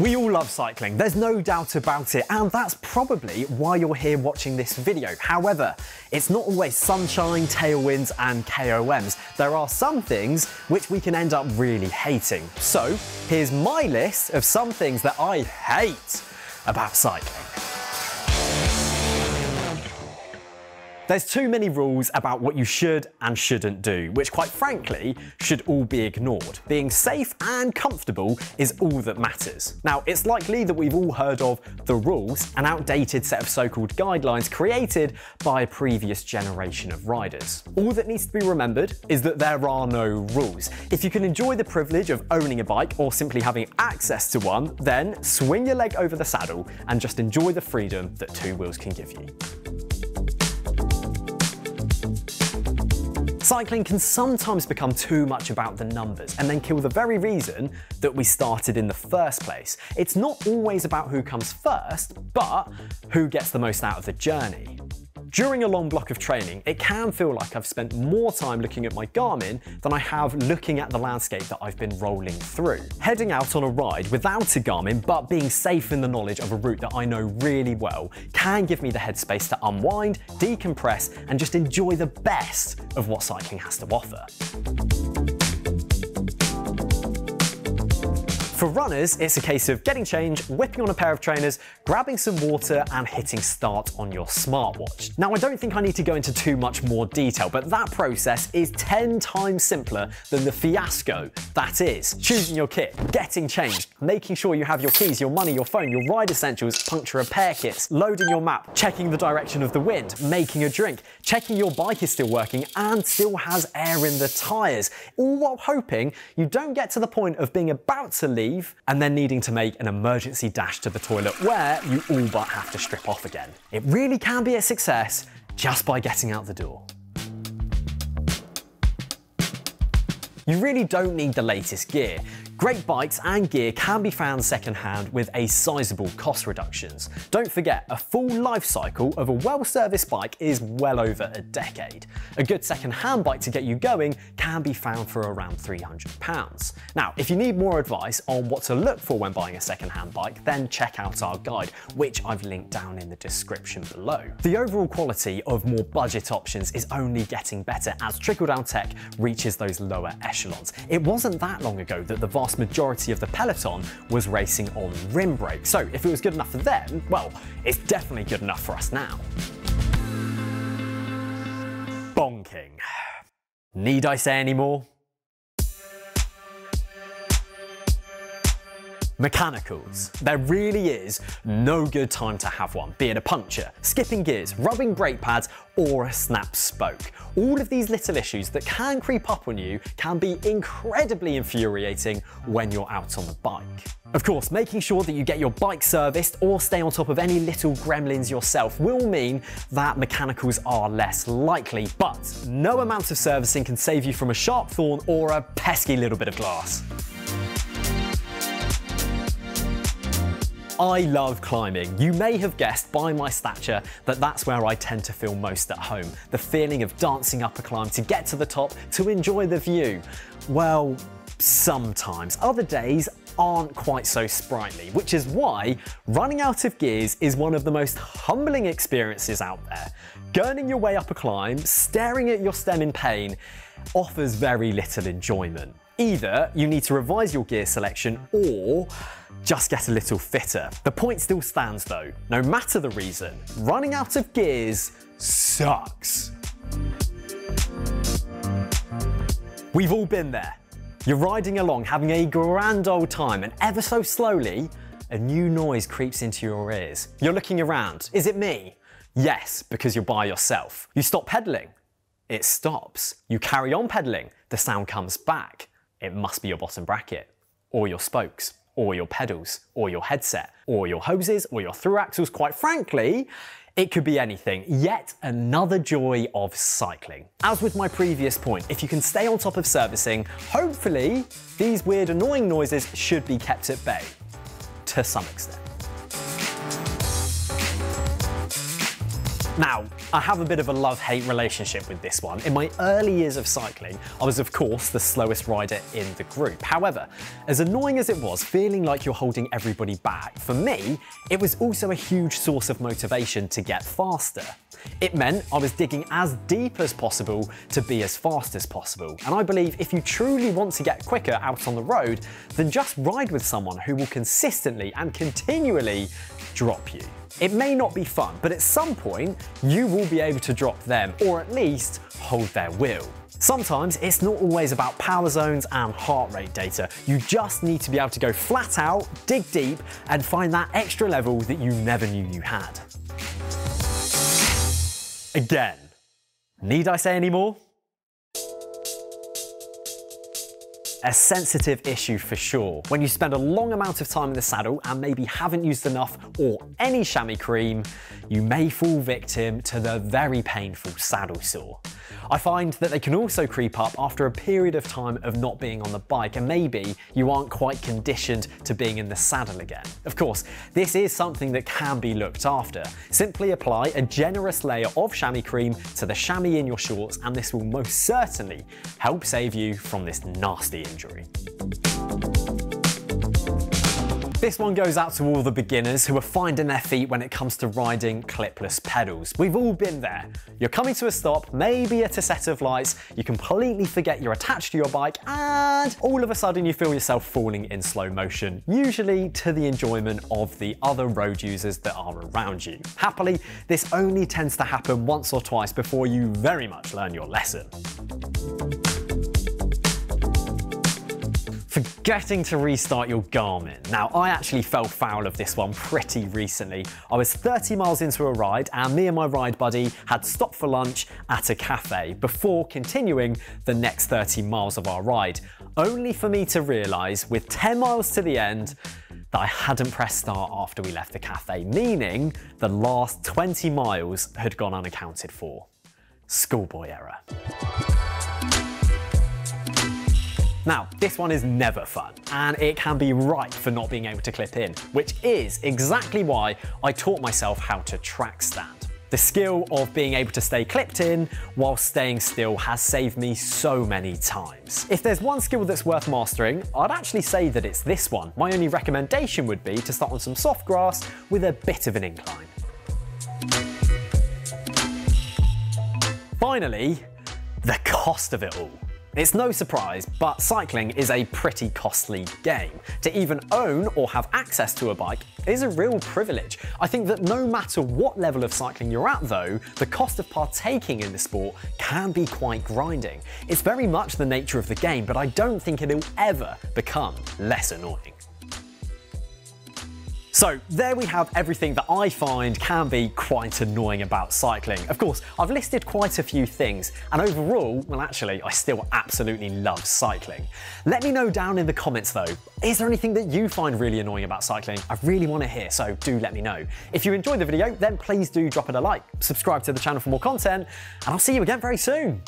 We all love cycling, there's no doubt about it, and that's probably why you're here watching this video. However, it's not always sunshine, tailwinds, and KOMs. There are some things which we can end up really hating. So, here's my list of some things that I hate about cycling. There's too many rules about what you should and shouldn't do, which quite frankly, should all be ignored. Being safe and comfortable is all that matters. Now, it's likely that we've all heard of the rules, an outdated set of so-called guidelines created by a previous generation of riders. All that needs to be remembered is that there are no rules. If you can enjoy the privilege of owning a bike or simply having access to one, then swing your leg over the saddle and just enjoy the freedom that two wheels can give you. Cycling can sometimes become too much about the numbers and then kill the very reason that we started in the first place. It's not always about who comes first, but who gets the most out of the journey. During a long block of training, it can feel like I've spent more time looking at my Garmin than I have looking at the landscape that I've been rolling through. Heading out on a ride without a Garmin, but being safe in the knowledge of a route that I know really well, can give me the headspace to unwind, decompress, and just enjoy the best of what cycling has to offer. For runners, it's a case of getting change, whipping on a pair of trainers, grabbing some water, and hitting start on your smartwatch. Now, I don't think I need to go into too much more detail, but that process is 10 times simpler than the fiasco that is choosing your kit, getting changed, making sure you have your keys, your money, your phone, your ride essentials, puncture repair kits, loading your map, checking the direction of the wind, making a drink, checking your bike is still working and still has air in the tires, all while hoping you don't get to the point of being about to leave and then needing to make an emergency dash to the toilet where you all but have to strip off again. It really can be a success just by getting out the door. You really don't need the latest gear. Great bikes and gear can be found secondhand with a sizable cost reductions. Don't forget, a full life cycle of a well-serviced bike is well over a decade. A good secondhand bike to get you going can be found for around £300. Now, if you need more advice on what to look for when buying a secondhand bike, then check out our guide, which I've linked down in the description below. The overall quality of more budget options is only getting better as trickle-down tech reaches those lower echelons. It wasn't that long ago that the vast majority of the Peloton was racing on rim brake, so if it was good enough for them, well, it's definitely good enough for us now. Bonking. Need I say any more? Mechanicals. There really is no good time to have one, be it a puncture, skipping gears, rubbing brake pads, or a snapped spoke. All of these little issues that can creep up on you can be incredibly infuriating when you're out on the bike. Of course, making sure that you get your bike serviced or stay on top of any little gremlins yourself will mean that mechanicals are less likely, but no amount of servicing can save you from a sharp thorn or a pesky little bit of glass. I love climbing. You may have guessed by my stature that that's where I tend to feel most at home. The feeling of dancing up a climb to get to the top to enjoy the view. Well, sometimes. Other days aren't quite so sprightly, which is why running out of gears is one of the most humbling experiences out there. Gurning your way up a climb, staring at your stem in pain, offers very little enjoyment. Either you need to revise your gear selection or just get a little fitter. The point still stands though, no matter the reason, running out of gears sucks. We've all been there. You're riding along, having a grand old time, and ever so slowly, a new noise creeps into your ears. You're looking around. Is it me? Yes, because you're by yourself. You stop pedaling. It stops. You carry on pedaling. The sound comes back. It must be your bottom bracket, or your spokes, or your pedals, or your headset, or your hoses, or your through axles. Quite frankly, it could be anything. Yet another joy of cycling. As with my previous point, if you can stay on top of servicing, hopefully these weird annoying noises should be kept at bay, to some extent. Now, I have a bit of a love-hate relationship with this one. In my early years of cycling, I was of course the slowest rider in the group. However, as annoying as it was, feeling like you're holding everybody back, for me, it was also a huge source of motivation to get faster. It meant I was digging as deep as possible to be as fast as possible. And I believe if you truly want to get quicker out on the road, then just ride with someone who will consistently and continually drop you. It may not be fun, but at some point, you will be able to drop them, or at least hold their wheel. Sometimes it's not always about power zones and heart rate data. You just need to be able to go flat out, dig deep, and find that extra level that you never knew you had. Again, need I say any more? A sensitive issue for sure. When you spend a long amount of time in the saddle and maybe haven't used enough or any chamois cream, you may fall victim to the very painful saddle sore. I find that they can also creep up after a period of time of not being on the bike, and maybe you aren't quite conditioned to being in the saddle again. Of course, this is something that can be looked after. Simply apply a generous layer of chamois cream to the chamois in your shorts, and this will most certainly help save you from this nasty injury. This one goes out to all the beginners who are finding their feet when it comes to riding clipless pedals. We've all been there. You're coming to a stop, maybe at a set of lights, you completely forget you're attached to your bike, and all of a sudden you feel yourself falling in slow motion, usually to the enjoyment of the other road users that are around you. Happily, this only tends to happen once or twice before you very much learn your lesson. Forgetting to restart your Garmin. Now, I actually fell foul of this one pretty recently. I was 30 miles into a ride, and me and my ride buddy had stopped for lunch at a cafe before continuing the next 30 miles of our ride, only for me to realise with 10 miles to the end that I hadn't pressed start after we left the cafe, meaning the last 20 miles had gone unaccounted for. Schoolboy error. Now, this one is never fun, and it can be ripe for not being able to clip in, which is exactly why I taught myself how to track stand. The skill of being able to stay clipped in while staying still has saved me so many times. If there's one skill that's worth mastering, I'd actually say that it's this one. My only recommendation would be to start on some soft grass with a bit of an incline. Finally, the cost of it all. It's no surprise, but cycling is a pretty costly game. To even own or have access to a bike is a real privilege. I think that no matter what level of cycling you're at though, the cost of partaking in the sport can be quite grinding. It's very much the nature of the game, but I don't think it'll ever become less annoying. So there we have everything that I find can be quite annoying about cycling. Of course, I've listed quite a few things, and overall, well actually, I still absolutely love cycling. Let me know down in the comments though, is there anything that you find really annoying about cycling? I really want to hear, so do let me know. If you enjoyed the video, then please do drop it a like, subscribe to the channel for more content, and I'll see you again very soon.